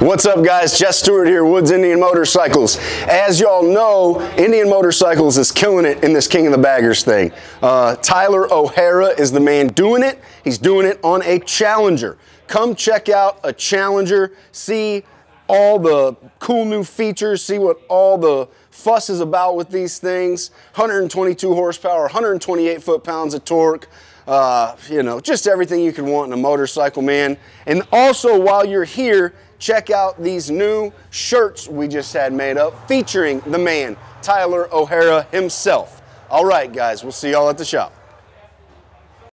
What's up, guys? Jess Stewart here, Woods Indian Motorcycles. As y'all know, Indian Motorcycles is killing it in this King of the Baggers thing. Tyler O'Hara is the man doing it. He's doing it on a Challenger. Come check out a Challenger, see all the cool new features, see what all the fuss is about with these things. 122 horsepower, 128 foot-pounds of torque. You know, just everything you could want in a motorcycle, man. And also, while you're here, check out these new shirts we just had made up featuring the man, Tyler O'Hara himself. All right, guys, we'll see y'all at the shop.